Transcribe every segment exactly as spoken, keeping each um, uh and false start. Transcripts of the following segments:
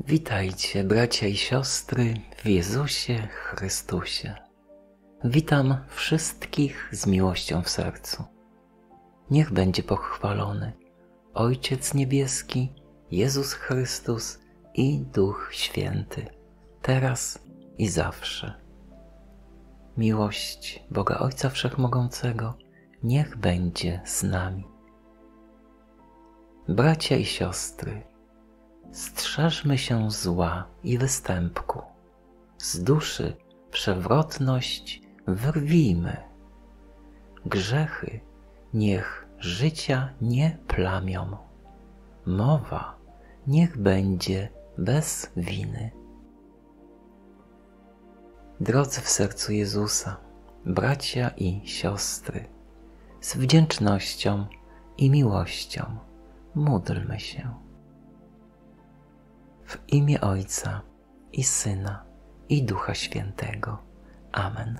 Witajcie, bracia i siostry w Jezusie Chrystusie. Witam wszystkich z miłością w sercu. Niech będzie pochwalony Ojciec Niebieski, Jezus Chrystus i Duch Święty, teraz i zawsze. Miłość Boga Ojca Wszechmogącego niech będzie z nami. Bracia i siostry, strzeżmy się zła i występku. Z duszy przewrotność wyrwijmy. Grzechy niech życia nie plamią. Mowa niech będzie bez winy. Drodzy w sercu Jezusa, bracia i siostry, z wdzięcznością i miłością módlmy się. W imię Ojca i Syna, i Ducha Świętego. Amen.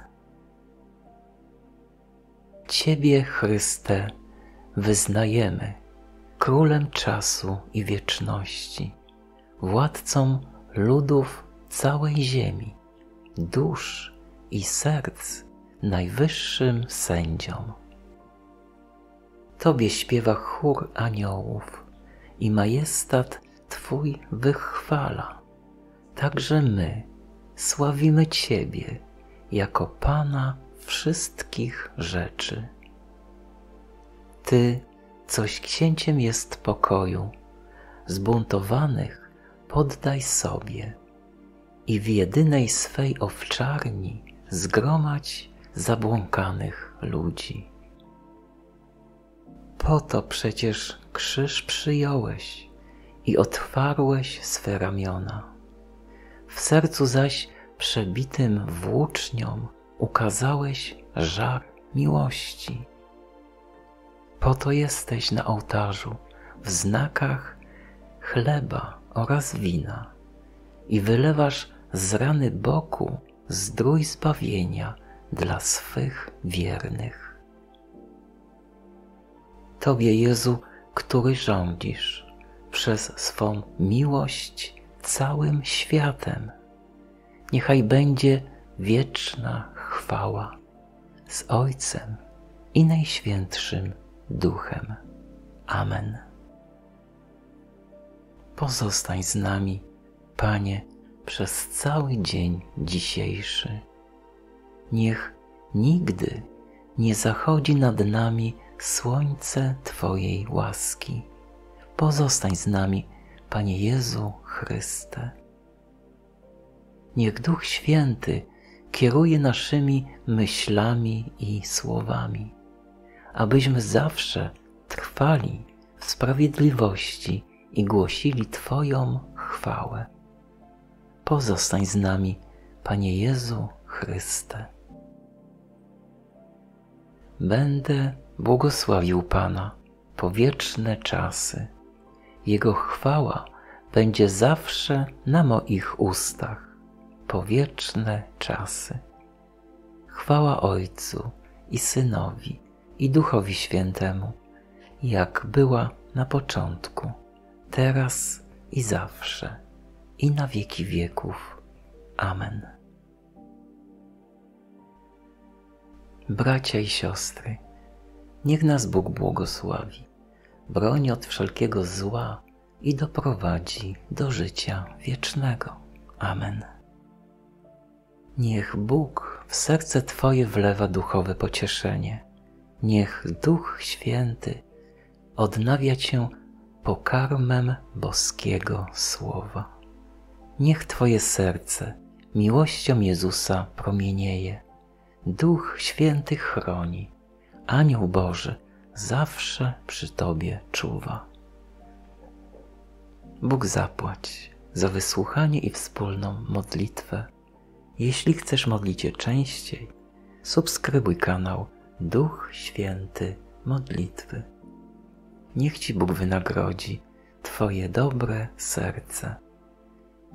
Ciebie, Chryste, wyznajemy, Królem czasu i wieczności, władcą ludów całej ziemi, dusz i serc najwyższym sędzią. Tobie śpiewa chór aniołów i majestat Twój wychwala. Także my sławimy Ciebie jako Pana wszystkich rzeczy. Ty, coś księciem jest pokoju, zbuntowanych poddaj sobie i w jedynej swej owczarni zgromadź zabłąkanych ludzi. Po to przecież krzyż przyjąłeś i otwarłeś swe ramiona. W sercu zaś przebitym włóczniom ukazałeś żar miłości. Po to jesteś na ołtarzu w znakach chleba oraz wina i wylewasz z rany boku zdrój zbawienia dla swych wiernych. Tobie, Jezu, który rządzisz przez swą miłość całym światem, niechaj będzie wieczna chwała z Ojcem i Najświętszym Duchem. Amen. Pozostań z nami, Panie, przez cały dzień dzisiejszy. Niech nigdy nie zachodzi nad nami słońce Twojej łaski. Pozostań z nami, Panie Jezu Chryste. Niech Duch Święty kieruje naszymi myślami i słowami, abyśmy zawsze trwali w sprawiedliwości i głosili Twoją chwałę. Pozostań z nami, Panie Jezu Chryste. Będę błogosławił Pana po wieczne czasy. Jego chwała będzie zawsze na moich ustach, po wieczne czasy. Chwała Ojcu i Synowi, i Duchowi Świętemu, jak była na początku, teraz i zawsze, i na wieki wieków. Amen. Bracia i siostry, niech nas Bóg błogosławi, broni od wszelkiego zła i doprowadzi do życia wiecznego. Amen. Niech Bóg w serce Twoje wlewa duchowe pocieszenie. Niech Duch Święty odnawia Cię pokarmem boskiego słowa. Niech Twoje serce miłością Jezusa promienieje. Duch Święty chroni. Anioł Boży zawsze przy Tobie czuwa. Bóg zapłać za wysłuchanie i wspólną modlitwę. Jeśli chcesz modlić się częściej, subskrybuj kanał Duch Święty Modlitwy. Niech Ci Bóg wynagrodzi Twoje dobre serce.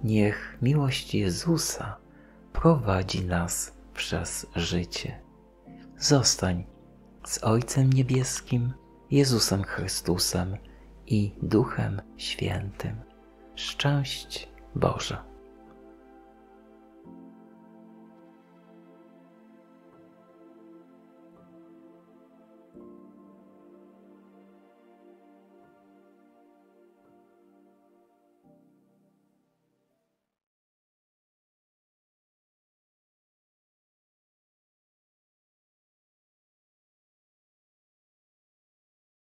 Niech miłość Jezusa prowadzi nas przez życie. Zostań z Ojcem Niebieskim, Jezusem Chrystusem i Duchem Świętym. Szczęść Boże.